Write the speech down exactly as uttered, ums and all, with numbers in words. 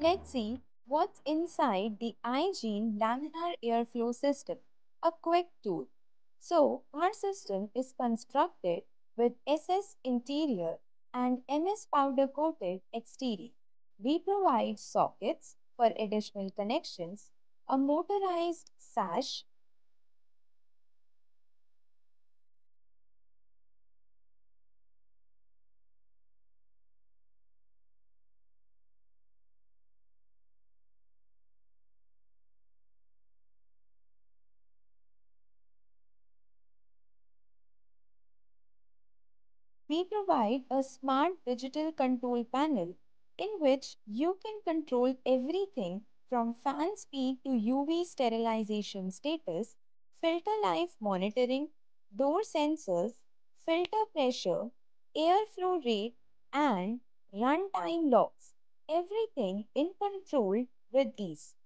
Let's see what's inside the iGene laminar airflow system, a quick tool. So, our system is constructed with S S interior and M S powder coated exterior. We provide sockets for additional connections, a motorized sash, we provide a smart digital control panel in which you can control everything from fan speed to U V sterilization status, filter life monitoring, door sensors, filter pressure, airflow rate, and runtime logs. Everything in control with ease.